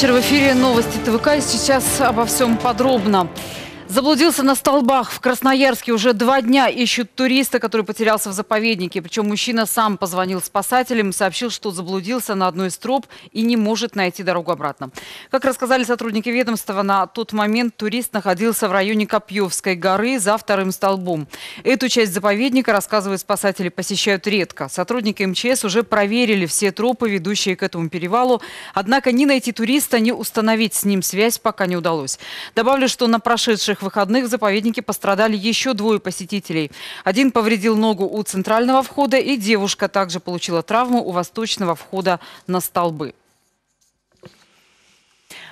вечер. В эфире новости ТВК. И сейчас обо всем подробно. Заблудился на столбах. В Красноярске уже 2 дня ищут туриста, который потерялся в заповеднике. Причем мужчина сам позвонил спасателям и сообщил, что заблудился на одной из троп и не может найти дорогу обратно. Как рассказали сотрудники ведомства, на тот момент турист находился в районе Копьевской горы за 2-м столбом. Эту часть заповедника, рассказывают спасатели, посещают редко. Сотрудники МЧС уже проверили все тропы, ведущие к этому перевалу. Однако ни найти туриста, ни установить с ним связь пока не удалось. Добавлю, что на прошедших выходных в заповеднике пострадали еще 2 посетителей. Один повредил ногу у центрального входа, и девушка также получила травму у восточного входа на столбы.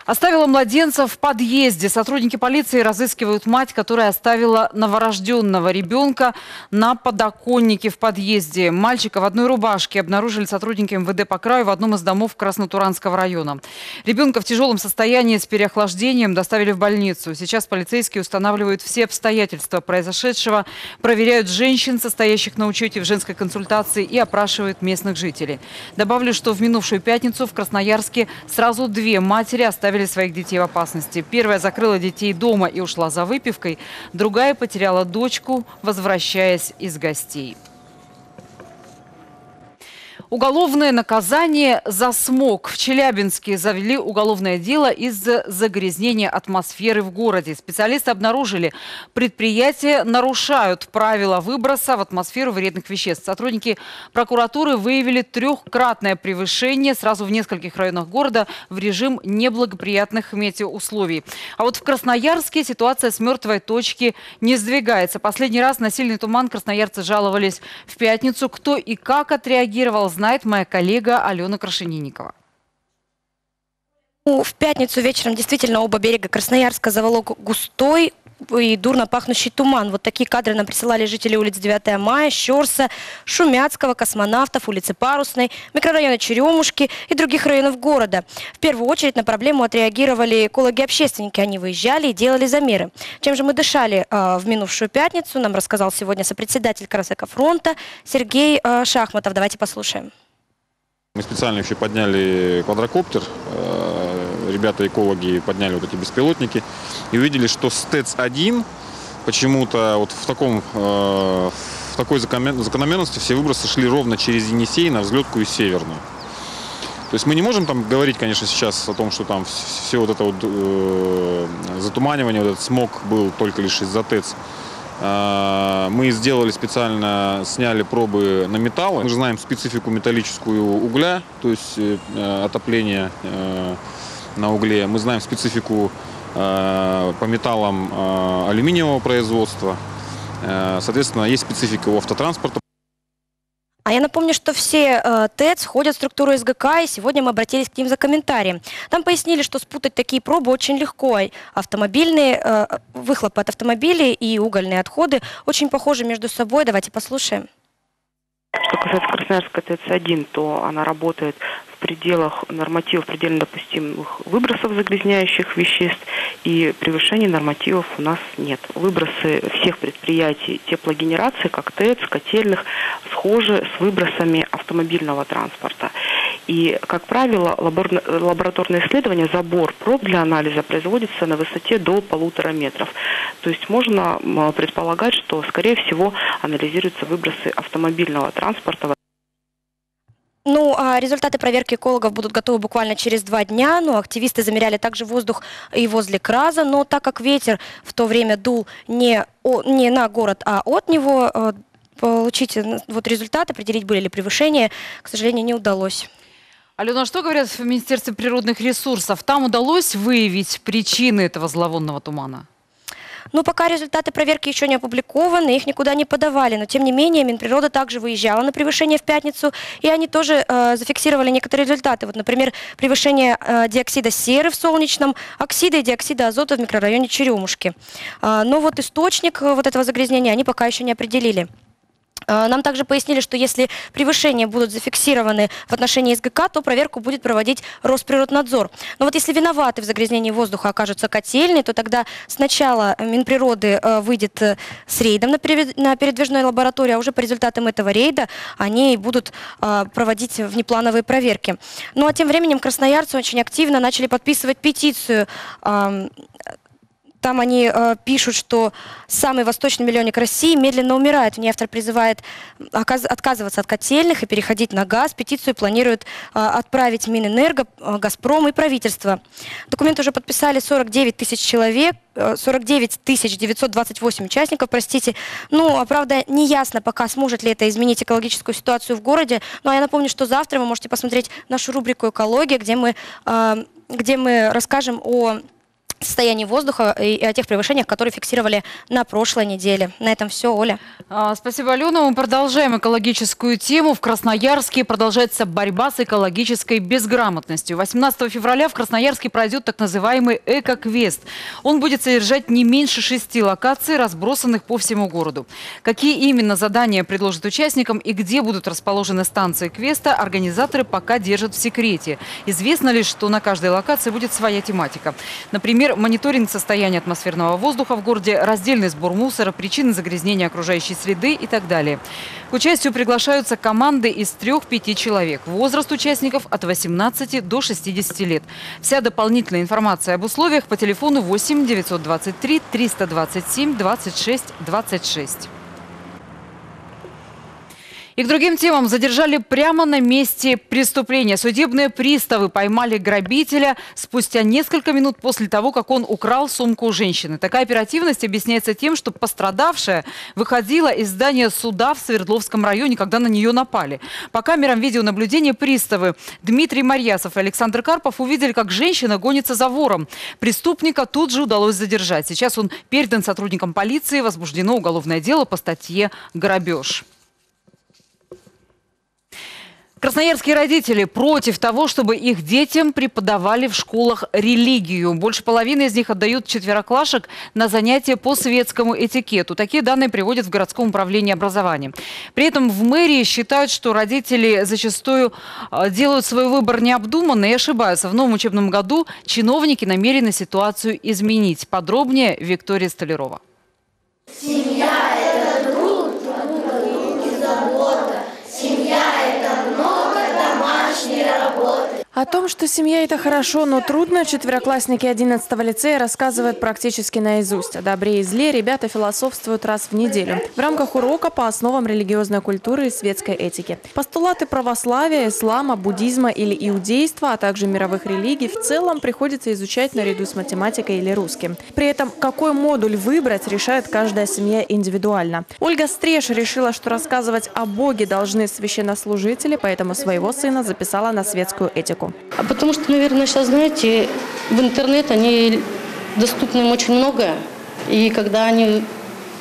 Оставила младенца в подъезде. Сотрудники полиции разыскивают мать, которая оставила новорожденного ребенка на подоконнике в подъезде. Мальчика в одной рубашке обнаружили сотрудники МВД по краю в одном из домов Краснотуранского района. Ребенка в тяжелом состоянии с переохлаждением доставили в больницу. Сейчас полицейские устанавливают все обстоятельства произошедшего, проверяют женщин, состоящих на учете в женской консультации, и опрашивают местных жителей. Добавлю, что в минувшую пятницу в Красноярске сразу 2 матери оставили своих детей в опасности. Первая закрыла детей дома и ушла за выпивкой. Другая потеряла дочку, возвращаясь из гостей. Уголовное наказание за смог. В Челябинске завели уголовное дело из-за загрязнения атмосферы в городе. Специалисты обнаружили, предприятия нарушают правила выброса в атмосферу вредных веществ. Сотрудники прокуратуры выявили 3-кратное превышение сразу в нескольких районах города в режим неблагоприятных метеоусловий. А вот в Красноярске ситуация с мертвой точки не сдвигается. Последний раз на сильный туман красноярцы жаловались в пятницу. Кто и как отреагировал, знает моя коллега Алена Крашенинникова. В пятницу вечером действительно оба берега Красноярска заволок густой и дурно пахнущий туман. Вот такие кадры нам присылали жители улиц 9 Мая, Щорса, Шумяцкого, Космонавтов, улицы Парусной, микрорайона Черемушки и других районов города. В первую очередь на проблему отреагировали экологи-общественники. Они выезжали и делали замеры. Чем же мы дышали в минувшую пятницу, нам рассказал сегодня сопредседатель Красэкофронта Сергей Шахматов. Давайте послушаем. Мы специально еще подняли квадрокоптер. Ребята-экологи подняли вот эти беспилотники и увидели, что с ТЭЦ-1 почему-то вот в такой закономерности все выбросы шли ровно через Енисей на Взлетку и Северную. То есть мы не можем там говорить, конечно, сейчас о том, что там все вот это вот затуманивание, вот этот смог был только лишь из-за ТЭЦ. Мы сделали специально, сняли пробы на металлы. Мы же знаем специфику металлическую угля, то есть отопление на угле. Мы знаем специфику по металлам алюминиевого производства. Соответственно, есть специфика у автотранспорта. А я напомню, что все ТЭЦ входят в структуру СГК, и сегодня мы обратились к ним за комментарием. Там пояснили, что спутать такие пробы очень легко. Автомобильные выхлопы от автомобилей и угольные отходы очень похожи между собой. Давайте послушаем. Что касается Красноярска ТЭЦ-1, то она работает в пределах нормативов предельно допустимых выбросов загрязняющих веществ, и превышений нормативов у нас нет. Выбросы всех предприятий теплогенерации, как ТЭЦ, котельных, схожи с выбросами автомобильного транспорта. И, как правило, лабораторное исследование, забор проб для анализа производится на высоте до 1,5 метра. То есть можно предполагать, что, скорее всего, анализируются выбросы автомобильного транспорта. Ну, а результаты проверки экологов будут готовы буквально через 2 дня. Но активисты замеряли также воздух и возле Краза. Но так как ветер в то время дул не на город, а от него, получить вот результат, определить, были ли превышения, к сожалению, не удалось. Алена, а что говорят в Министерстве природных ресурсов? Там удалось выявить причины этого зловонного тумана? Но пока результаты проверки еще не опубликованы, их никуда не подавали. Но, тем не менее, Минприрода также выезжала на превышение в пятницу, и они тоже зафиксировали некоторые результаты. Вот, например, превышение диоксида серы в Солнечном, оксида и диоксида азота в микрорайоне Черемушки. Но вот источник вот этого загрязнения они пока еще не определили. Нам также пояснили, что если превышения будут зафиксированы в отношении СГК, то проверку будет проводить Росприроднадзор. Но вот если виноваты в загрязнении воздуха окажутся котельные, то тогда сначала Минприроды выйдет с рейдом на передвижной лаборатории, а уже по результатам этого рейда они будут проводить внеплановые проверки. Ну а тем временем красноярцы очень активно начали подписывать петицию. Там они пишут, что самый восточный миллионник России медленно умирает. В ней автор призывает отказываться от котельных и переходить на газ. Петицию планируют отправить Минэнерго, Газпром и правительство. Документ уже подписали 49 928 участников, простите. Ну, правда, не ясно пока, сможет ли это изменить экологическую ситуацию в городе. Но я напомню, что завтра вы можете посмотреть нашу рубрику «Экология», где мы расскажем о состоянии воздуха и о тех превышениях, которые фиксировали на прошлой неделе. На этом все, Оля. Спасибо, Алена. Мы продолжаем экологическую тему. В Красноярске продолжается борьба с экологической безграмотностью. 18 февраля в Красноярске пройдет так называемый «Эко-квест». Он будет содержать не меньше 6 локаций, разбросанных по всему городу. Какие именно задания предложат участникам и где будут расположены станции квеста, организаторы пока держат в секрете. Известно лишь, что на каждой локации будет своя тематика. Например, мониторинг состояния атмосферного воздуха в городе, раздельный сбор мусора, причины загрязнения окружающей среды и так далее. К участию приглашаются команды из 3–5 человек. Возраст участников от 18 до 60 лет. Вся дополнительная информация об условиях по телефону 8 923 327 26 26. И к другим темам. Задержали прямо на месте преступления. Судебные приставы поймали грабителя спустя несколько минут после того, как он украл сумку у женщины. Такая оперативность объясняется тем, что пострадавшая выходила из здания суда в Свердловском районе, когда на нее напали. По камерам видеонаблюдения приставы Дмитрий Марьясов и Александр Карпов увидели, как женщина гонится за вором. Преступника тут же удалось задержать. Сейчас он передан сотрудникам полиции, возбуждено уголовное дело по статье «Грабеж». Красноярские родители против того, чтобы их детям преподавали в школах религию. Больше половины из них отдают четвероклашек на занятия по светскому этикету. Такие данные приводят в городском управлении образования. При этом в мэрии считают, что родители зачастую делают свой выбор необдуманно и ошибаются. В новом учебном году чиновники намерены ситуацию изменить. Подробнее Виктория Столярова. Семья – это друг, друг и забота. Семья – о том, что семья – это хорошо, но трудно, четвероклассники 11-го лицея рассказывают практически наизусть. О добре и зле ребята философствуют раз в неделю в рамках урока по основам религиозной культуры и светской этики. Постулаты православия, ислама, буддизма или иудейства, а также мировых религий в целом приходится изучать наряду с математикой или русским. При этом какой модуль выбрать, решает каждая семья индивидуально. Ольга Стреш решила, что рассказывать о Боге должны священнослужители, поэтому своего сына записала на светскую этику. А потому что, наверное, сейчас, знаете, в интернет они доступны им очень многое. И когда они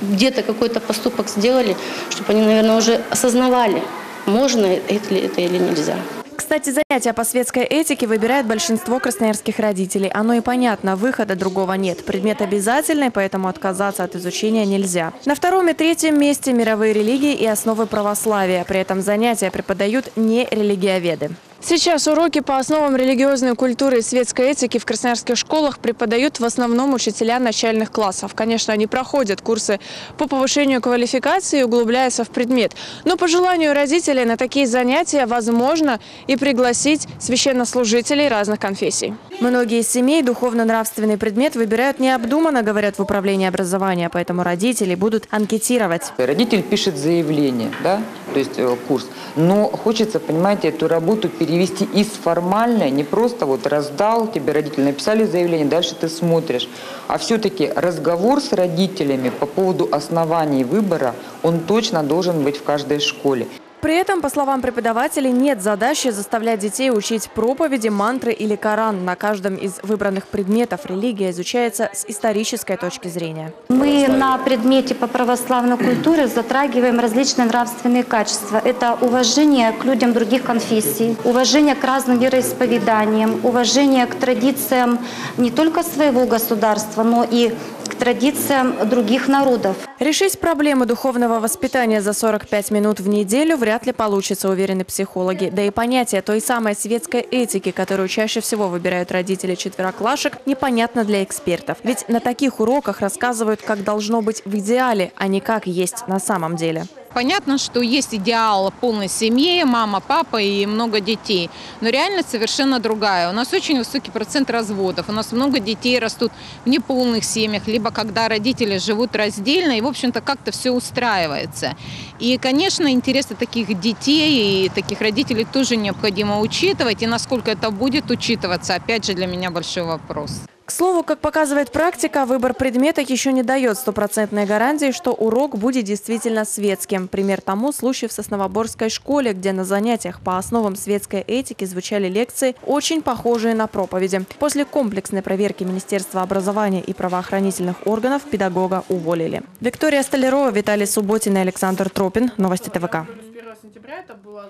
где-то какой-то поступок сделали, чтобы они, наверное, уже осознавали, можно это или нельзя. Кстати, занятия по светской этике выбирает большинство красноярских родителей. Оно и понятно, выхода другого нет. Предмет обязательный, поэтому отказаться от изучения нельзя. На втором и третьем месте мировые религии и основы православия. При этом занятия преподают не религиоведы. Сейчас уроки по основам религиозной культуры и светской этики в красноярских школах преподают в основном учителя начальных классов. Конечно, они проходят курсы по повышению квалификации и углубляются в предмет. Но по желанию родителей на такие занятия возможно и пригласить священнослужителей разных конфессий. Многие из семей духовно-нравственный предмет выбирают необдуманно, говорят в управлении образования, поэтому родители будут анкетировать. Родитель пишет заявление, да, то есть курс, но хочется, понимаете, эту работу перевести из формальной, не просто вот раздал, тебе родители написали заявление, дальше ты смотришь. А все-таки разговор с родителями по поводу оснований выбора, он точно должен быть в каждой школе. При этом, по словам преподавателей, нет задачи заставлять детей учить проповеди, мантры или Коран. На каждом из выбранных предметов религия изучается с исторической точки зрения. Мы на предмете по православной культуре затрагиваем различные нравственные качества. Это уважение к людям других конфессий, уважение к разным вероисповеданиям, уважение к традициям не только своего государства, но и к традициям других народов. Решить проблемы духовного воспитания за 45 минут в неделю вряд ли получится, уверены психологи. Да и понятие той самой светской этики, которую чаще всего выбирают родители четвероклашек, непонятно для экспертов. Ведь на таких уроках рассказывают, как должно быть в идеале, а не как есть на самом деле. Понятно, что есть идеал полной семьи, мама, папа и много детей, но реальность совершенно другая. У нас очень высокий процент разводов, у нас много детей растут в неполных семьях, либо когда родители живут раздельно, и, в общем-то, как-то все устраивается. И, конечно, интересы таких детей и таких родителей тоже необходимо учитывать, и насколько это будет учитываться, опять же, для меня большой вопрос. К слову, как показывает практика, выбор предмета еще не дает стопроцентной гарантии, что урок будет действительно светским. Пример тому – случай в Сосновоборской школе, где на занятиях по основам светской этики звучали лекции, очень похожие на проповеди. После комплексной проверки Министерства образования и правоохранительных органов педагога уволили. Виктория Столярова, Виталий Субботин и Александр Тропин. Новости ТВК.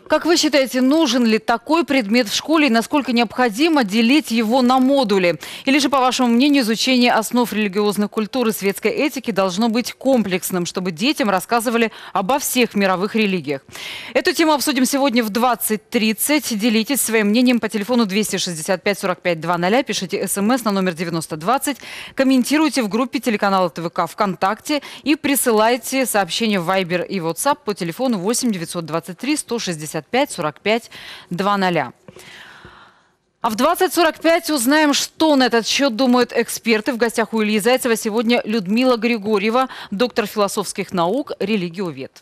Как вы считаете, нужен ли такой предмет в школе и насколько необходимо делить его на модули? Или же, по вашему мнению, изучение основ религиозной культуры и светской этики должно быть комплексным, чтобы детям рассказывали обо всех мировых религиях? Эту тему обсудим сегодня в 20:30. Делитесь своим мнением по телефону 265-45-00, пишите смс на номер 9020, комментируйте в группе телеканала ТВК ВКонтакте и присылайте сообщения в Viber и WhatsApp по телефону 8 923 165 45 00. А в 20:45 узнаем, что на этот счет думают эксперты. В гостях у Ильи Зайцева сегодня Людмила Григорьева, доктор философских наук, религиовед.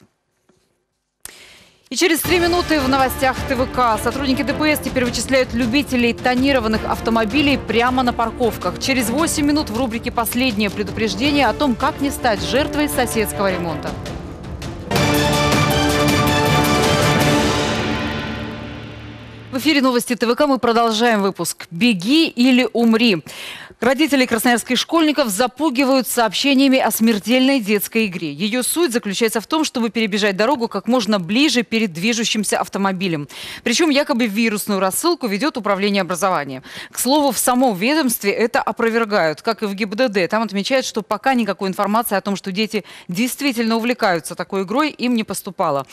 И через 3 минуты в новостях ТВК. Сотрудники ДПС теперь вычисляют любителей тонированных автомобилей прямо на парковках. Через 8 минут в рубрике «Последнее предупреждение» о том, как не стать жертвой соседского ремонта. В эфире новости ТВК. Мы продолжаем выпуск «Беги или умри». Родители красноярских школьников запугивают сообщениями о смертельной детской игре. Ее суть заключается в том, чтобы перебежать дорогу как можно ближе перед движущимся автомобилем. Причем якобы вирусную рассылку ведет Управление образования. К слову, в самом ведомстве это опровергают, как и в ГИБДД. Там отмечают, что пока никакой информации о том, что дети действительно увлекаются такой игрой, им не поступало.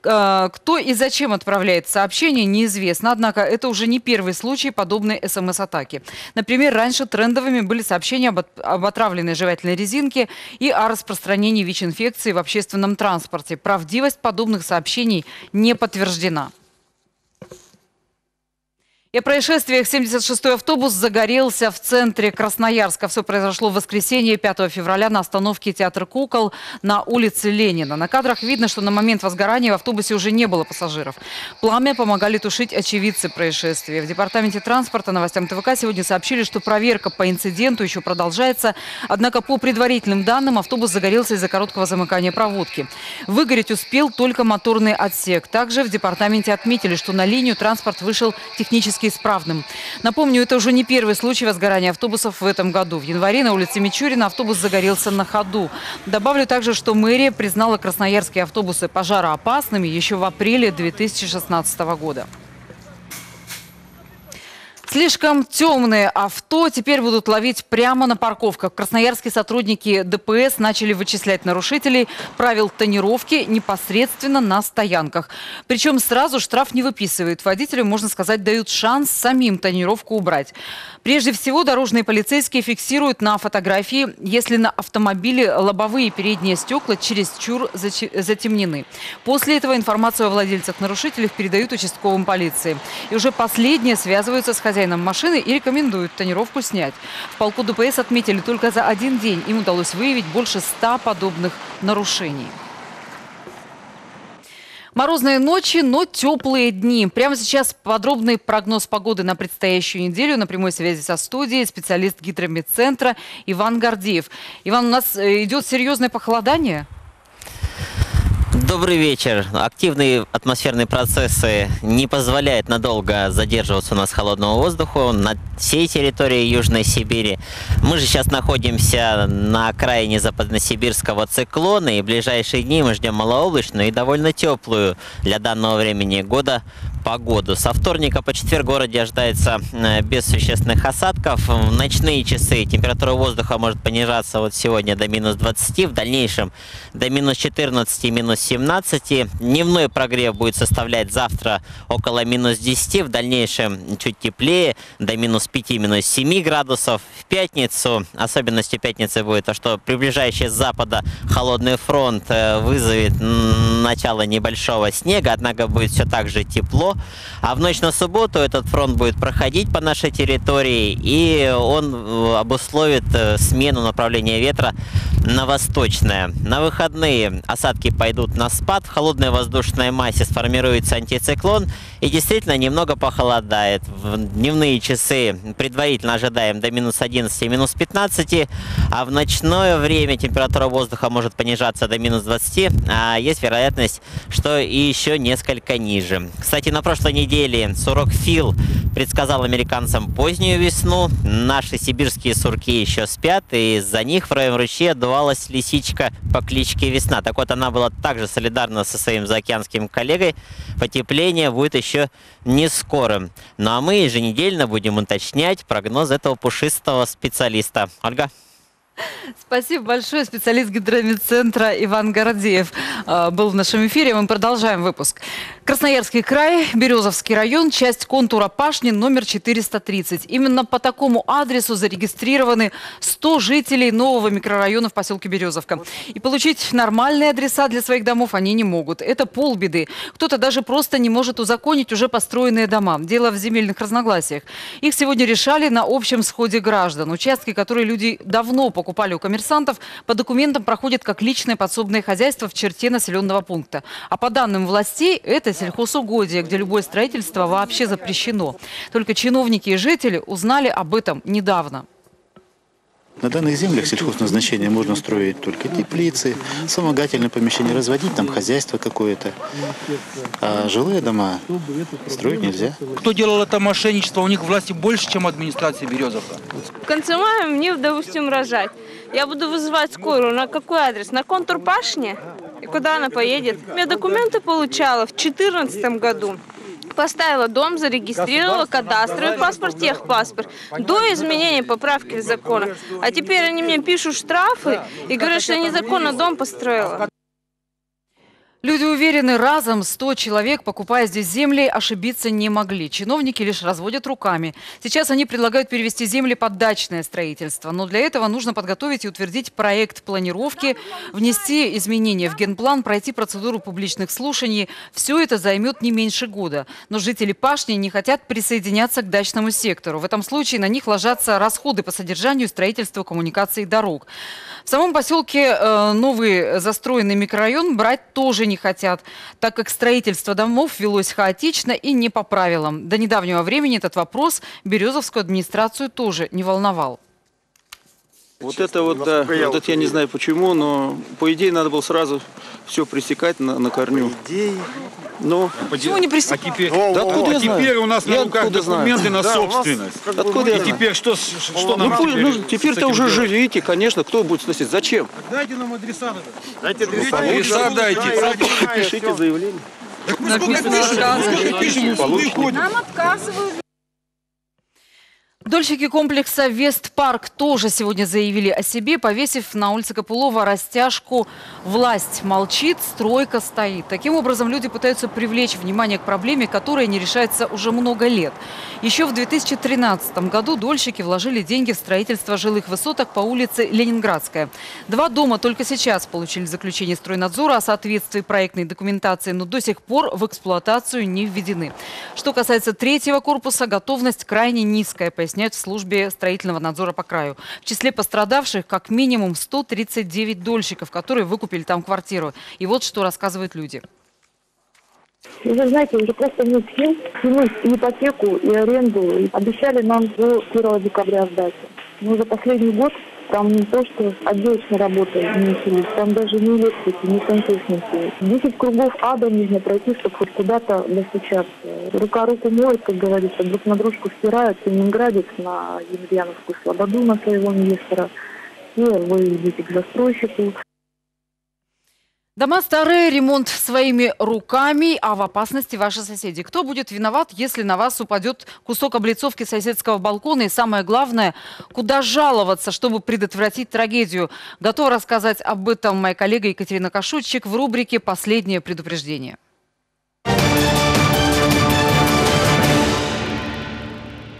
Кто и зачем отправляет сообщения, неизвестно. Однако это уже не первый случай подобной СМС-атаки. Например, раньше тренд были сообщения об отравленной жевательной резинке и о распространении ВИЧ-инфекции в общественном транспорте. Правдивость подобных сообщений не подтверждена. И о происшествиях. 76-й автобус загорелся в центре Красноярска. Все произошло в воскресенье 5 февраля на остановке «Театр кукол» на улице Ленина. На кадрах видно, что на момент возгорания в автобусе уже не было пассажиров. Пламя помогали тушить очевидцы происшествия. В департаменте транспорта новостям ТВК сегодня сообщили, что проверка по инциденту еще продолжается. Однако по предварительным данным автобус загорелся из-за короткого замыкания проводки. Выгореть успел только моторный отсек. Также в департаменте отметили, что на линию транспорт вышел технически исправным. Напомню, это уже не первый случай возгорания автобусов в этом году. В январе на улице Мичурина автобус загорелся на ходу. Добавлю также, что мэрия признала красноярские автобусы пожароопасными еще в апреле 2016 года. Слишком темные авто теперь будут ловить прямо на парковках. Красноярские сотрудники ДПС начали вычислять нарушителей правил тонировки непосредственно на стоянках. Причем сразу штраф не выписывают. Водителю, можно сказать, дают шанс самим тонировку убрать. Прежде всего, дорожные полицейские фиксируют на фотографии, если на автомобиле лобовые и передние стекла чересчур затемнены. После этого информацию о владельцах-нарушителях передают участковым полиции. И уже последние связываются с хозяином машины и рекомендуют тонировку снять. В полку ДПС отметили, только за один день им удалось выявить больше 100 подобных нарушений. Морозные ночи, но теплые дни. Прямо сейчас подробный прогноз погоды на предстоящую неделю. На прямой связи со студией специалист гидрометцентра Иван Гордеев. Иван, у нас идет серьезное похолодание? Добрый вечер. Активные атмосферные процессы не позволяют надолго задерживаться у нас холодного воздуха на всей территории Южной Сибири. Мы же сейчас находимся на окраине западносибирского циклона, и в ближайшие дни мы ждем малооблачную и довольно теплую для данного времени года погоду. Со вторника по четверг в городе ожидается без существенных осадков. В ночные часы температура воздуха может понижаться вот сегодня до минус 20, в дальнейшем до минус 14 и минус 17. Дневной прогрев будет составлять завтра около минус 10, в дальнейшем чуть теплее, до минус 5 и минус 7 градусов. В пятницу, особенностью пятницы будет то, что приближающий с запада холодный фронт вызовет начало небольшого снега, однако будет все так же тепло. А в ночь на субботу этот фронт будет проходить по нашей территории, и он обусловит смену направления ветра на восточное. На выходные осадки пойдут на спад, в холодной воздушной массе сформируется антициклон, и действительно немного похолодает. В дневные часы предварительно ожидаем до минус 11 и минус 15, а в ночное время температура воздуха может понижаться до минус 20, а есть вероятность, что и еще несколько ниже. Кстати, на прошлой неделе сурок Фил предсказал американцам позднюю весну. Наши сибирские сурки еще спят, и из-за них в Роевом ручье отдувалась лисичка по кличке Весна. Так вот, она была также солидарна со своим заокеанским коллегой. Потепление будет еще не скорым. Ну а мы еженедельно будем уточнять прогноз этого пушистого специалиста. Ольга. Спасибо большое. Специалист гидрометцентра Иван Гордеев был в нашем эфире. Мы продолжаем выпуск. Красноярский край, Березовский район, часть контура Пашни, номер 430. Именно по такому адресу зарегистрированы 100 жителей нового микрорайона в поселке Березовка. И получить нормальные адреса для своих домов они не могут. Это полбеды. Кто-то даже просто не может узаконить уже построенные дома. Дело в земельных разногласиях. Их сегодня решали на общем сходе граждан. Участки, которые люди давно покупали у коммерсантов, по документам проходят как личное подсобное хозяйство в черте населенного пункта. А по данным властей, это сельхозугодие, где любое строительство вообще запрещено. Только чиновники и жители узнали об этом недавно. На данных землях сельхозназначения можно строить только теплицы, вспомогательные помещения, разводить там хозяйство какое-то. А жилые дома строить нельзя. Кто делал это мошенничество, у них власти больше, чем администрация Березовка. В конце мая мне, допустим, рожать. Я буду вызывать скорую. На какой адрес? На контур Пашни? И куда она поедет? Я документы получала в 2014 году. Поставила дом, зарегистрировала кадастровый паспорт, техпаспорт. До изменения поправки в закон. А теперь они мне пишут штрафы и говорят, что я незаконно дом построила. Люди уверены, разом 100 человек, покупая здесь земли, ошибиться не могли. Чиновники лишь разводят руками. Сейчас они предлагают перевести земли под дачное строительство. Но для этого нужно подготовить и утвердить проект планировки, внести изменения в генплан, пройти процедуру публичных слушаний. Все это займет не меньше года. Но жители Пашни не хотят присоединяться к дачному сектору. В этом случае на них ложатся расходы по содержанию, строительству, коммуникации и дорог. В самом поселке новый застроенный микрорайон брать тоже не хотят, так как строительство домов велось хаотично и не по правилам. До недавнего времени этот вопрос Березовскую администрацию тоже не волновал. Вот это вот, да, вот это я не знаю почему, но по идее надо было сразу все пресекать на корню. Но почему не пресекать? Теперь у нас на руках документы на собственность. Откуда я? Теперь что нам делать? Теперь-то уже живите, конечно, кто будет сносить? Зачем? Дайте нам адреса. Дайте адреса, дайте. Пишите заявление. Нам отказывают. Дольщики комплекса «Вестпарк» тоже сегодня заявили о себе, повесив на улице Копылова растяжку «Власть молчит, стройка стоит». Таким образом, люди пытаются привлечь внимание к проблеме, которая не решается уже много лет. Еще в 2013 году дольщики вложили деньги в строительство жилых высоток по улице Ленинградская. Два дома только сейчас получили заключение стройнадзора о соответствии проектной документации, но до сих пор в эксплуатацию не введены. Что касается третьего корпуса, готовность крайне низкая, пояснила в службе строительного надзора по краю. В числе пострадавших как минимум 139 дольщиков, которые выкупили там квартиру. И вот что рассказывают люди. Вы знаете, уже просто нет сил тянуть ипотеку и аренду. И обещали нам до 1 декабря сдать. Но за последний год там не то, что отделочная работа не начались, там даже ни электрики, ни сантехники. 10 кругов ада нужно пройти, чтобы хоть куда-то достучаться. Рука руку моет, как говорится, друг на дружку стирают. Ленинградец на Емельяновскую слободу на своего инвестора. И вы идите к застройщику. Дома старые, ремонт своими руками, а в опасности ваши соседи. Кто будет виноват, если на вас упадет кусок облицовки соседского балкона? И самое главное, куда жаловаться, чтобы предотвратить трагедию? Готова рассказать об этом моя коллега Екатерина Кашутчик в рубрике «Последнее предупреждение».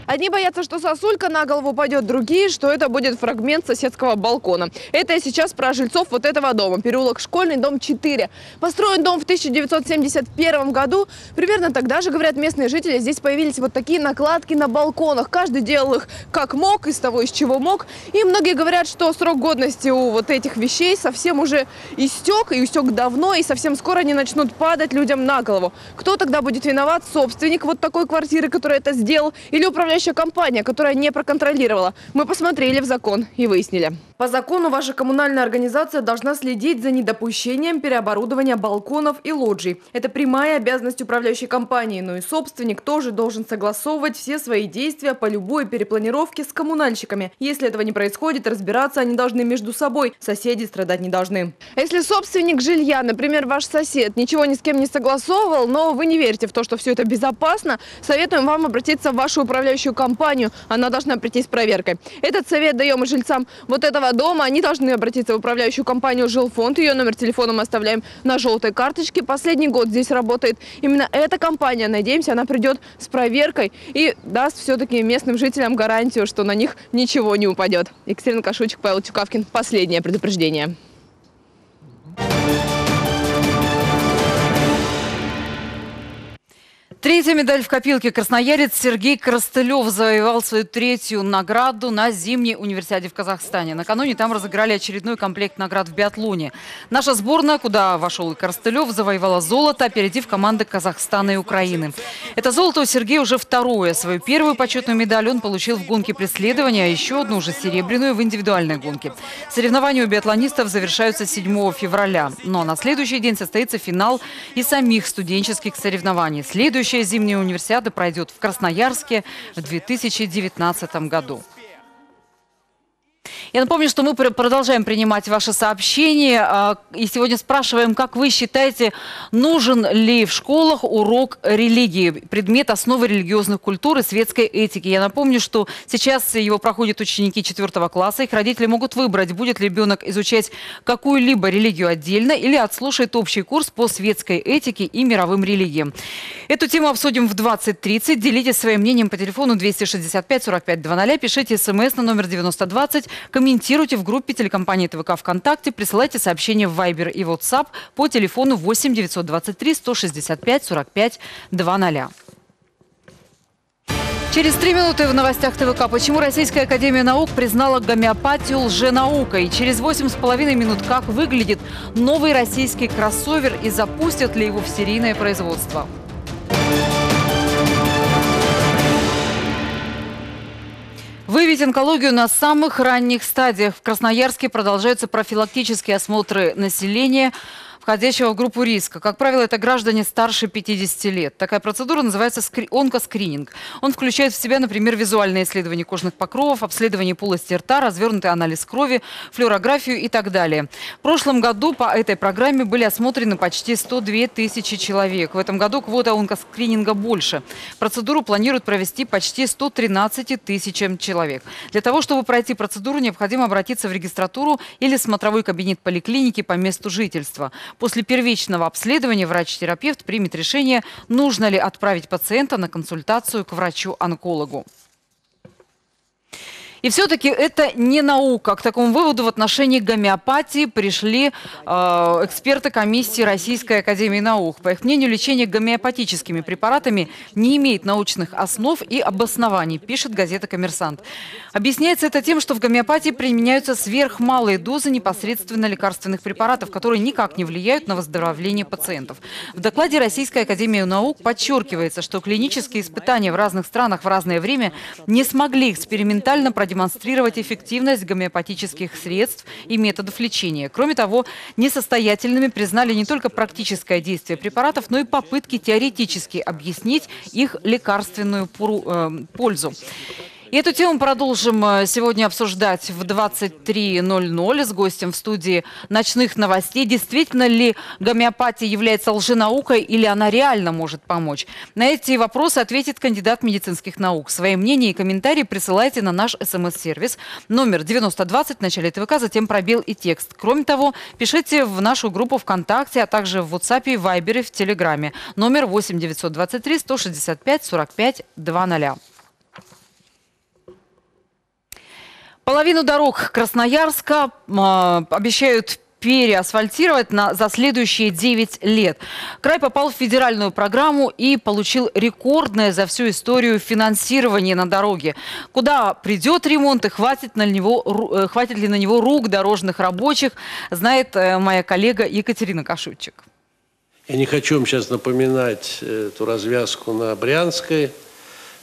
Одни боятся, что сосулька на голову упадет, другие, что это будет фрагмент соседского балкона. Это сейчас про жильцов вот этого дома. Переулок Школьный, дом 4. Построен дом в 1971 году. Примерно тогда же, говорят местные жители, здесь появились вот такие накладки на балконах. Каждый делал их как мог, из того, из чего мог. И многие говорят, что срок годности у вот этих вещей совсем уже истек, и истек давно, и совсем скоро они начнут падать людям на голову. Кто тогда будет виноват? Собственник вот такой квартиры, который это сделал, или управляющий? Еще компания, которая не проконтролировала. Мы посмотрели в закон и выяснили. По закону ваша коммунальная организация должна следить за недопущением переоборудования балконов и лоджий. Это прямая обязанность управляющей компании, но и собственник тоже должен согласовывать все свои действия по любой перепланировке с коммунальщиками. Если этого не происходит, разбираться они должны между собой. Соседи страдать не должны. Если собственник жилья, например, ваш сосед, ничего ни с кем не согласовывал, но вы не верите в то, что все это безопасно, советуем вам обратиться в вашу управляющую компанию, она должна прийти с проверкой. Этот совет даем и жильцам вот этого дома. Они должны обратиться в управляющую компанию «Жилфонд». Ее номер телефона мы оставляем на желтой карточке. Последний год здесь работает именно эта компания. Надеемся, она придет с проверкой и даст все-таки местным жителям гарантию, что на них ничего не упадет. Екатерина Кашутчик, Павел Тюкавкин. «Последнее предупреждение». Третья медаль в копилке. Красноярец Сергей Коростылев завоевал свою третью награду на зимней универсиаде в Казахстане. Накануне там разыграли очередной комплект наград в биатлоне. Наша сборная, куда вошел и Коростылев, завоевала золото, опередив команды Казахстана и Украины. Это золото у Сергея уже второе. Свою первую почетную медаль он получил в гонке преследования, а еще одну уже серебряную в индивидуальной гонке. Соревнования у биатлонистов завершаются 7 февраля. Но на следующий день состоится финал и самих студенческих соревнований. Следующий зимняя универсиада пройдет в Красноярске в 2019 году. Я напомню, что мы продолжаем принимать ваши сообщения. И сегодня спрашиваем, как вы считаете, нужен ли в школах урок религии, предмет основы религиозных культур и светской этики. Я напомню, что сейчас его проходят ученики 4 класса. Их родители могут выбрать, будет ли ребенок изучать какую-либо религию отдельно или отслушает общий курс по светской этике и мировым религиям. Эту тему обсудим в 20:30. Делитесь своим мнением по телефону 265-45-00. Пишите смс на номер 9020. Комментируйте в группе телекомпании ТВК ВКонтакте, присылайте сообщения в Viber и WhatsApp по телефону 8 923 165 45 00. Через 3 минуты в новостях ТВК. Почему Российская академия наук признала гомеопатию лженаукой? Через 8,5 минут как выглядит новый российский кроссовер и запустят ли его в серийное производство? Выявить онкологию на самых ранних стадиях. В Красноярске продолжаются профилактические осмотры населения, входящего в группу риска. Как правило, это граждане старше 50 лет. Такая процедура называется онкоскрининг. Он включает в себя, например, визуальное исследование кожных покровов, обследование полости рта, развернутый анализ крови, флюорографию и так далее. В прошлом году по этой программе были осмотрены почти 102 000 человек. В этом году квота онкоскрининга больше. Процедуру планируют провести почти 113 000 человек. Для того, чтобы пройти процедуру, необходимо обратиться в регистратуру или смотровой кабинет поликлиники по месту жительства. После первичного обследования врач-терапевт примет решение, нужно ли отправить пациента на консультацию к врачу-онкологу. И все-таки это не наука. К такому выводу в отношении гомеопатии пришли эксперты комиссии Российской академии наук. По их мнению, лечение гомеопатическими препаратами не имеет научных основ и обоснований, пишет газета «Коммерсант». Объясняется это тем, что в гомеопатии применяются сверхмалые дозы непосредственно лекарственных препаратов, которые никак не влияют на выздоровление пациентов. В докладе Российской академии наук подчеркивается, что клинические испытания в разных странах в разное время не смогли экспериментально продемонстрировать эффективность гомеопатических средств и методов лечения. Кроме того, несостоятельными признали не только практическое действие препаратов, но и попытки теоретически объяснить их лекарственную пользу. И эту тему продолжим сегодня обсуждать в 23:00 с гостем в студии «Ночных новостей». Действительно ли гомеопатия является лженаукой или она реально может помочь? На эти вопросы ответит кандидат медицинских наук. Свои мнения и комментарии присылайте на наш СМС-сервис номер 9020 в начале ТВК, затем пробел и текст. Кроме того, пишите в нашу группу ВКонтакте, а также в WhatsApp, в Viber и в Телеграме. Номер 8 923 165 45 00. Половину дорог Красноярска обещают переасфальтировать за следующие 9 лет. Край попал в федеральную программу и получил рекордное за всю историю финансирование на дороге. Куда придет ремонт и хватит ли на него рук дорожных рабочих, знает моя коллега Екатерина Кашутчик. Я не хочу вам сейчас напоминать эту развязку на Брянской.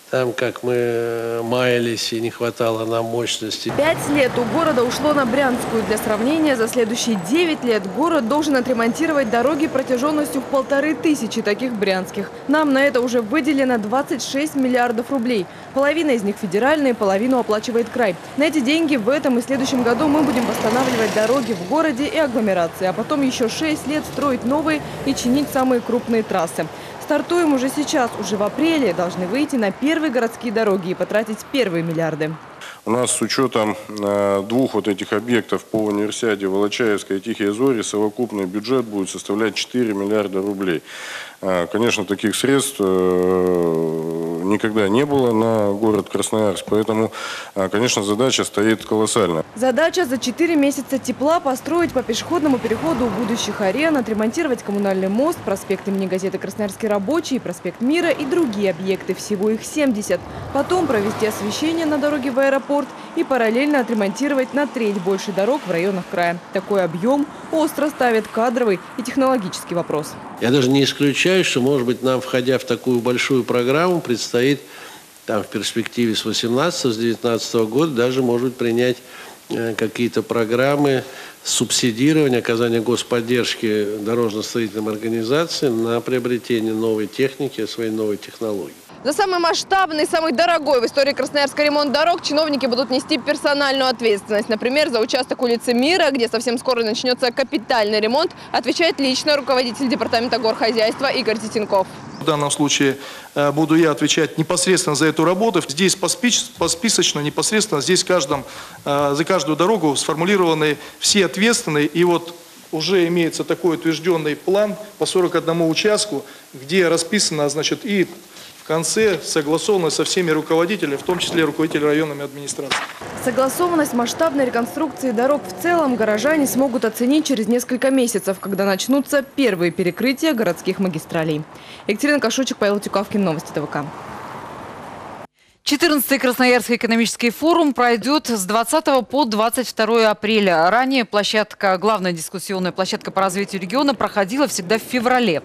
Там, как мы маялись и не хватало нам мощности. 5 лет у города ушло на Брянскую. Для сравнения, за следующие 9 лет город должен отремонтировать дороги протяженностью в 1500 таких брянских. Нам на это уже выделено 26 миллиардов рублей. Половина из них федеральные, половину оплачивает край. На эти деньги в этом и следующем году мы будем восстанавливать дороги в городе и агломерации, а потом еще 6 лет строить новые и чинить самые крупные трассы. Стартуем уже сейчас, уже в апреле должны выйти на первые городские дороги и потратить первые миллиарды. У нас с учетом двух вот этих объектов по универсиаде Волочаевской и Тихие Зори совокупный бюджет будет составлять 4 миллиарда рублей. Конечно, таких средств никогда не было на город Красноярск, поэтому, конечно, задача стоит колоссальная. Задача за 4 месяца тепла построить по пешеходному переходу у будущих арен, отремонтировать коммунальный мост, проспект имени газеты «Красноярский рабочий», проспект Мира и другие объекты, всего их 70. Потом провести освещение на дороге в аэропорт и параллельно отремонтировать на треть больше дорог в районах края. Такой объем остро ставит кадровый и технологический вопрос. Я даже не исключаю, что, может быть, нам, входя в такую большую программу, предстоит там в перспективе с 2018–2019 года даже, может быть, принять какие-то программы субсидирования, оказания господдержки дорожно-строительным организациям на приобретение новой техники, своей новой технологии. За самый масштабный, самый дорогой в истории Красноярска ремонт дорог чиновники будут нести персональную ответственность. Например, за участок улицы Мира, где совсем скоро начнется капитальный ремонт, отвечает лично руководитель департамента горхозяйства Игорь Титенков. В данном случае буду я отвечать непосредственно за эту работу. Здесь посписочно, непосредственно, здесь за каждую дорогу сформулированы все ответственные. И вот уже имеется такой утвержденный план по 41 участку, где расписано, значит, и в конце согласованность со всеми руководителями, в том числе руководителями районными администрации. Согласованность масштабной реконструкции дорог в целом горожане смогут оценить через несколько месяцев, когда начнутся первые перекрытия городских магистралей. Екатерина Кашучик, Павел Тюкавкин, новости ТВК. 14-й Красноярский экономический форум пройдет с 20 по 22 апреля. Ранее главная дискуссионная площадка по развитию региона проходила всегда в феврале.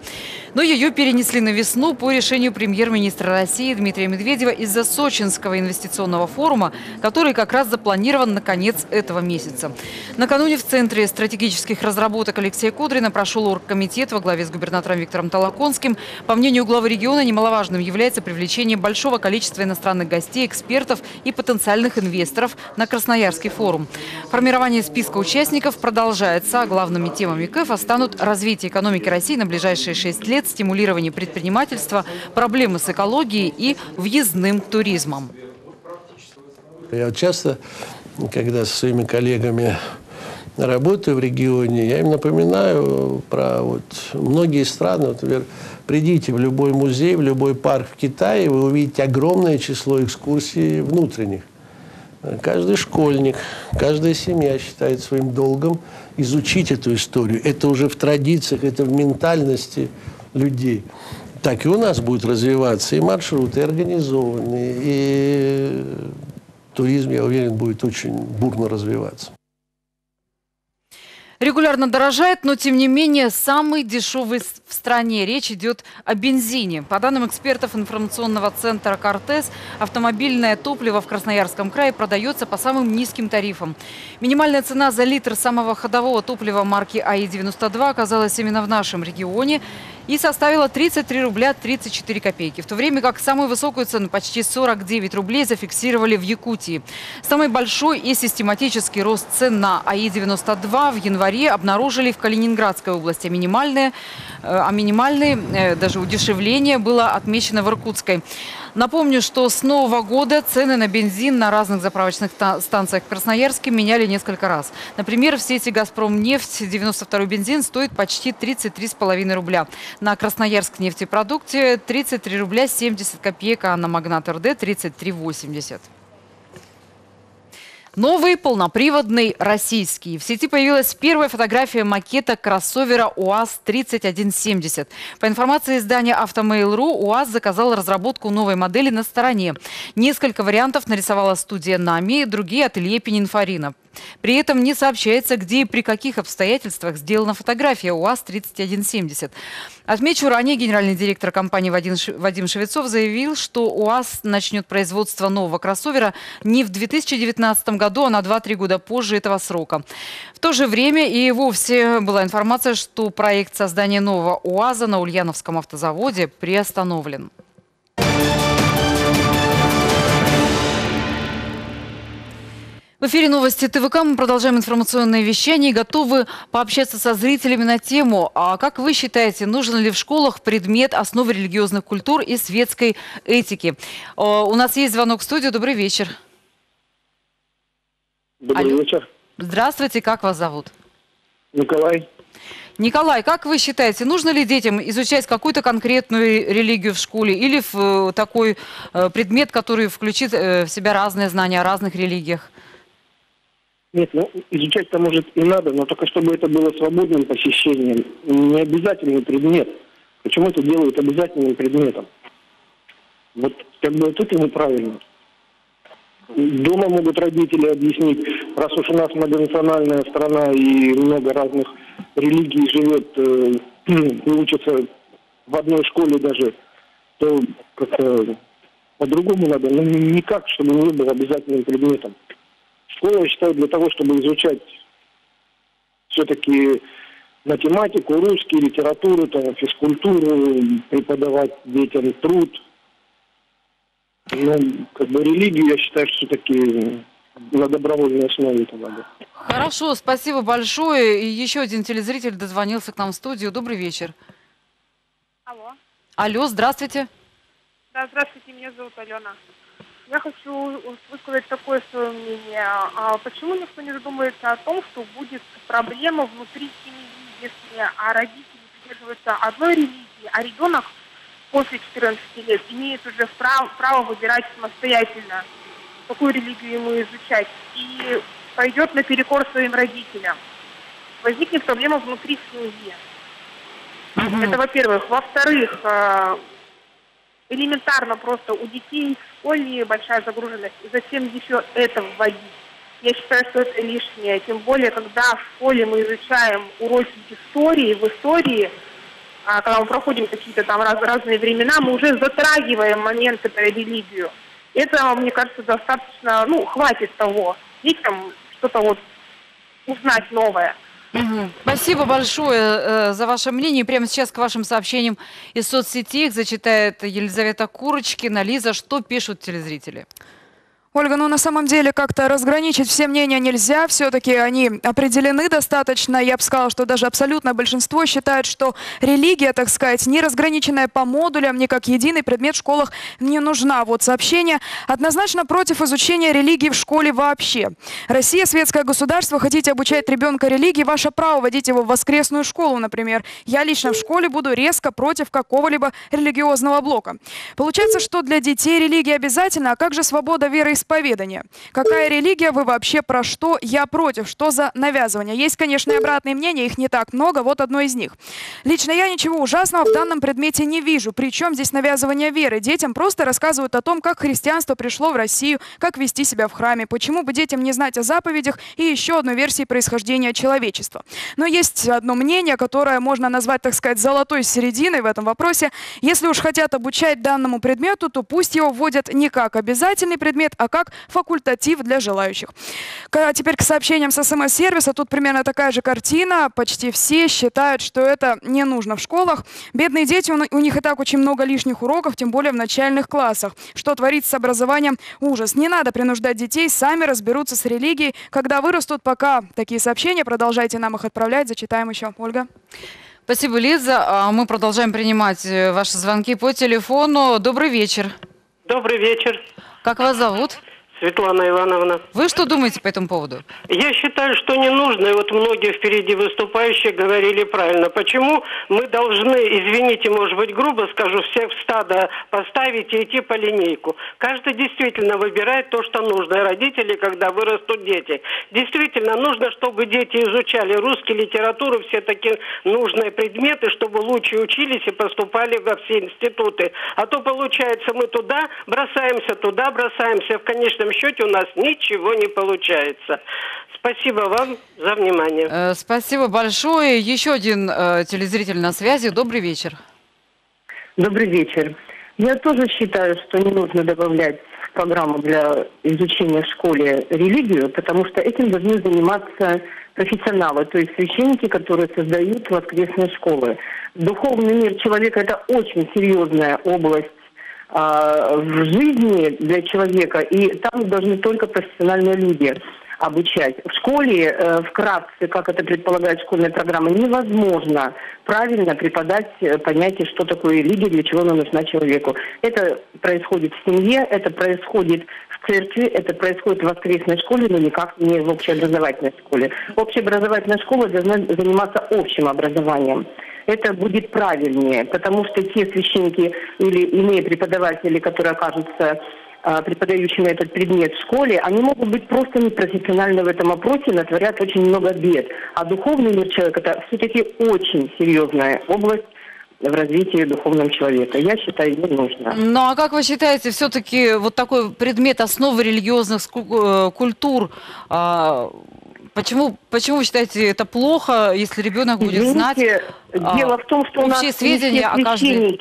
Но ее перенесли на весну по решению премьер-министра России Дмитрия Медведева из-за Сочинского инвестиционного форума, который как раз запланирован на конец этого месяца. Накануне в Центре стратегических разработок Алексея Кудрина прошел оргкомитет во главе с губернатором Виктором Толоконским. По мнению главы региона, немаловажным является привлечение большого количества иностранных гостей, экспертов и потенциальных инвесторов на Красноярский форум. Формирование списка участников продолжается, а главными темами КФ станут развитие экономики России на ближайшие 6 лет, стимулирование предпринимательства, проблемы с экологией и въездным туризмом. Я часто, когда со своими коллегами работаю в регионе, я им напоминаю про многие страны, например, придите в любой музей, в любой парк в Китае, вы увидите огромное число экскурсий внутренних. Каждый школьник, каждая семья считает своим долгом изучить эту историю. Это уже в традициях, это в ментальности людей. Так и у нас будут развиваться и маршруты, и организованные, и туризм, я уверен, будет очень бурно развиваться. Регулярно дорожает, но, тем не менее, самый дешевый в стране. Речь идет о бензине. По данным экспертов информационного центра «Кортес», автомобильное топливо в Красноярском крае продается по самым низким тарифам. Минимальная цена за литр самого ходового топлива марки АИ-92 оказалась именно в нашем регионе. и составила 33 рубля 34 копейки, в то время как самую высокую цену, почти 49 рублей, зафиксировали в Якутии. Самый большой и систематический рост цен на АИ-92 в январе обнаружили в Калининградской области, а минимальное даже удешевление было отмечено в Иркутской. Напомню, что с нового года цены на бензин на разных заправочных станциях в Красноярске меняли несколько раз. Например, в сети «Газпромнефть» 92-й бензин стоит почти 33,5 рубля. На «Красноярскнефтепродукте» 33 рубля 70 копеек, а на «Магнат РД» 33,80. Новый полноприводный российский. В сети появилась первая фотография макета кроссовера УАЗ-3170. По информации издания Автомейл.ру, УАЗ заказал разработку новой модели на стороне. Несколько вариантов нарисовала студия «Нами», другие – ателье «Пининфорина». При этом не сообщается, где и при каких обстоятельствах сделана фотография УАЗ-3170. Отмечу, ранее генеральный директор компании Вадим Шевецов заявил, что УАЗ начнет производство нового кроссовера не в 2019 году, а на 2-3 года позже этого срока. В то же время и вовсе была информация, что проект создания нового УАЗа на Ульяновском автозаводе приостановлен. В эфире новости ТВК. Мы продолжаем информационное вещание и готовы пообщаться со зрителями на тему, а как вы считаете, нужен ли в школах предмет основы религиозных культур и светской этики? У нас есть звонок в студию. Добрый вечер. Добрый вечер. Здравствуйте. Как вас зовут? Николай. Николай, как вы считаете, нужно ли детям изучать какую-то конкретную религию в школе или в такой предмет, который включит в себя разные знания о разных религиях? Нет, ну изучать-то может и надо, но только чтобы это было свободным посещением, не обязательный предмет. Почему это делают обязательным предметом? Вот как бы тут и неправильно. Дома могут родители объяснить, раз уж у нас многонациональная страна и много разных религий живет, и учатся в одной школе даже, то как-то по-другому надо, но никак, чтобы не было обязательным предметом. Школа, я считаю, для того, чтобы изучать все-таки математику, русский, литературу, там, физкультуру, преподавать детям труд. Ну, как бы религию, я считаю, что все-таки на добровольной основе это надо. Хорошо, спасибо большое. И еще один телезритель дозвонился к нам в студию. Добрый вечер. Алло. Алло, здравствуйте. Да, здравствуйте, меня зовут Алена. Я хочу высказать такое свое мнение. А почему никто не задумывается о том, что будет проблема внутри семьи, если родители придерживаются одной религии, а ребенок после 14 лет имеет уже право выбирать самостоятельно, какую религию ему изучать, и пойдет наперекор своим родителям. Возникнет проблема внутри семьи. Это во-первых. Во-вторых, элементарно просто у детей в школе большая загруженность. И зачем еще это вводить? Я считаю, что это лишнее. Тем более, когда в школе мы изучаем уроки истории, в истории, когда мы проходим какие-то там разные времена, мы уже затрагиваем моменты про религию. Этого, мне кажется, достаточно, ну, хватит того. Детям что-то вот узнать новое. Спасибо большое за ваше мнение. Прямо сейчас к вашим сообщениям из соцсетей их зачитает Елизавета Курочкина. Лиза, что пишут телезрители? Ольга, ну на самом деле как-то разграничить все мнения нельзя, все-таки они определены достаточно, я бы сказала, что даже абсолютное большинство считает, что религия, так сказать, не разграниченная по модулям, не как единый предмет в школах не нужна. Вот сообщение однозначно против изучения религии в школе вообще. Россия, светское государство, хотите обучать ребенка религии, ваше право водить его в воскресную школу, например. Я лично в школе буду резко против какого-либо религиозного блока. Получается, что для детей религия обязательна, а как же свобода вероисповедания? Какая религия, вы вообще про что, я против, что за навязывание? Есть, конечно, и обратные мнения, их не так много, вот одно из них. Лично я ничего ужасного в данном предмете не вижу, причем здесь навязывание веры. Детям просто рассказывают о том, как христианство пришло в Россию, как вести себя в храме, почему бы детям не знать о заповедях и еще одной версии происхождения человечества. Но есть одно мнение, которое можно назвать, так сказать, золотой серединой в этом вопросе. Если уж хотят обучать данному предмету, то пусть его вводят не как обязательный предмет, а как факультатив для желающих. Теперь к сообщениям с СМС-сервиса. Тут примерно такая же картина. Почти все считают, что это не нужно в школах. Бедные дети, у них и так очень много лишних уроков, тем более в начальных классах. Что творится с образованием? Ужас. Не надо принуждать детей, сами разберутся с религией, когда вырастут. Пока такие сообщения. Продолжайте нам их отправлять. Зачитаем еще. Ольга. Спасибо, Лиза. Мы продолжаем принимать ваши звонки по телефону. Добрый вечер. Добрый вечер. Как вас зовут? Светлана Ивановна. Вы что думаете по этому поводу? Я считаю, что не нужно. И вот многие впереди выступающие говорили правильно. Почему мы должны, извините, может быть, грубо скажу, всех в стадо поставить и идти по линейку? Каждый действительно выбирает то, что нужно. И родители, когда вырастут дети. Действительно нужно, чтобы дети изучали русский, литературу, все такие нужные предметы, чтобы лучше учились и поступали во все институты. А то получается мы туда, бросаемся в конечном счете у нас ничего не получается. Спасибо вам за внимание. Спасибо большое. Еще один телезритель на связи. Добрый вечер. Добрый вечер. Я тоже считаю, что не нужно добавлять в программу для изучения в школе религию, потому что этим должны заниматься профессионалы, то есть священники, которые создают воскресные школы. Духовный мир человека – это очень серьезная область в жизни для человека, и там должны только профессиональные люди обучать. В школе, вкратце, как это предполагает школьная программа, невозможно правильно преподать понятие, что такое религия, для чего она нужна человеку. Это происходит в семье, это происходит в церкви, это происходит в воскресной школе, но никак не в общеобразовательной школе. Общеобразовательная школа должна заниматься общим образованием. Это будет правильнее, потому что те священники или иные преподаватели, которые окажутся преподающими этот предмет в школе, они могут быть просто непрофессиональны в этом вопросе, натворят очень много бед. А духовный мир человека – это все-таки очень серьезная область в развитии духовного человека. Я считаю, не нужно. Ну а как вы считаете, все-таки вот такой предмет основы религиозных культур, почему вы считаете, это плохо, если ребенок будет знать? Дело в том, что у нас все сведения о каждом.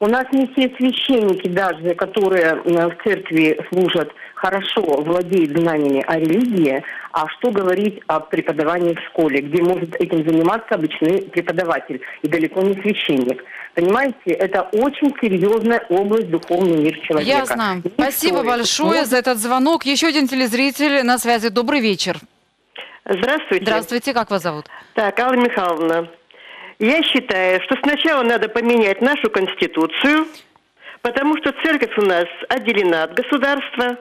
У нас не все священники даже, которые в церкви служат, хорошо владеют знаниями о религии, а что говорить о преподавании в школе, где может этим заниматься обычный преподаватель и далеко не священник. Понимаете, это очень серьезная область духовного мира человека. Ясно. Никто Спасибо большое за этот звонок. Еще один телезритель на связи. Добрый вечер. Здравствуйте. Здравствуйте. Как вас зовут? Так, Алла Михайловна. Я считаю, что сначала надо поменять нашу Конституцию, потому что церковь у нас отделена от государства,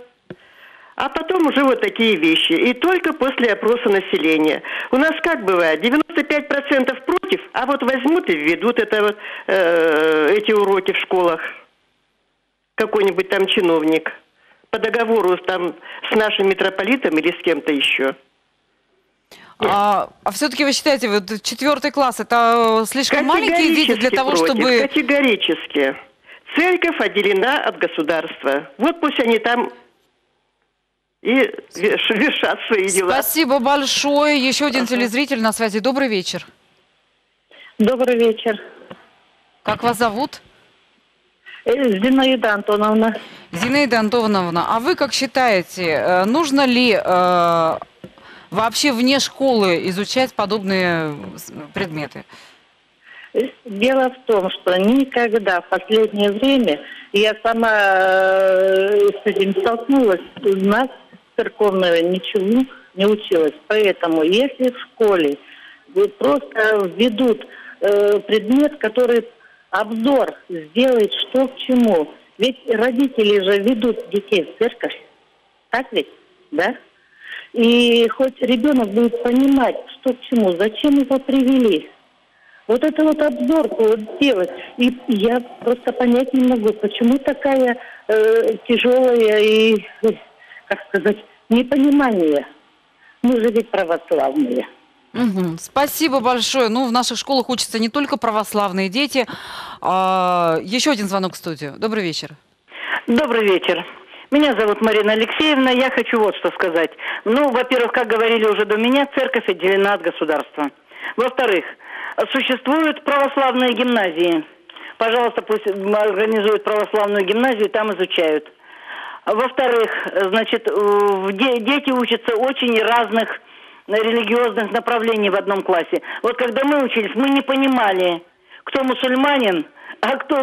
а потом уже вот такие вещи. И только после опроса населения. У нас как бывает, 95% против, а вот возьмут и введут эти уроки в школах. Какой-нибудь там чиновник по договору там с нашим митрополитом или с кем-то еще. А все-таки вы считаете, вот 4-й класс это слишком маленькие дети для того, чтобы... Категорически. Церковь отделена от государства. Вот пусть они там и вершат свои дела. Спасибо большое. Еще один телезритель на связи. Добрый вечер. Добрый вечер. Как вас зовут? Зинаида Антоновна. Зинаида Антоновна, а вы как считаете, нужно ли... вообще вне школы изучать подобные предметы? Дело в том, что никогда в последнее время я сама с этим столкнулась. У нас церковного ничего не училась. Поэтому если в школе просто введут предмет, который обзор сделает что к чему. Ведь родители же ведут детей в церковь. Так ведь? Да? И хоть ребенок будет понимать, что к чему, зачем его привели. Вот это вот обзорку вот делать. И я просто понять не могу, почему такая тяжелая и, как сказать, непонимание. Мы же ведь православные. Угу. Спасибо большое. Ну, в наших школах учатся не только православные дети. Еще один звонок в студию. Добрый вечер. Добрый вечер. Меня зовут Марина Алексеевна. Я хочу вот что сказать. Ну, во-первых, как говорили уже до меня, церковь отделена от государства. Во-вторых, существуют православные гимназии. Пожалуйста, пусть организуют православную гимназию, там изучают. Во-вторых, значит, дети учатся очень разных религиозных направлений в одном классе. Вот когда мы учились, мы не понимали, кто мусульманин, а кто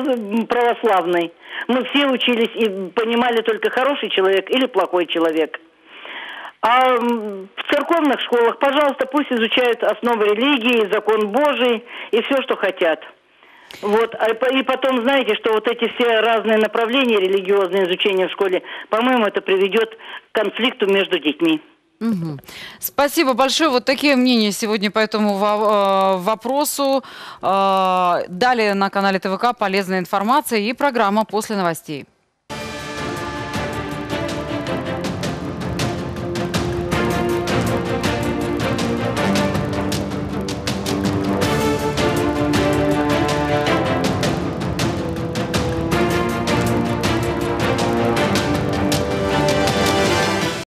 православный. Мы все учились и понимали только хороший человек или плохой человек. А в церковных школах, пожалуйста, пусть изучают основы религии, закон Божий и все, что хотят. Вот, и потом, знаете, что вот эти все разные направления религиозные изучения в школе, по-моему, это приведет к конфликту между детьми. Угу. Спасибо большое. Вот такие мнения сегодня по этому вопросу. Далее на канале ТВК полезная информация и программа «После новостей».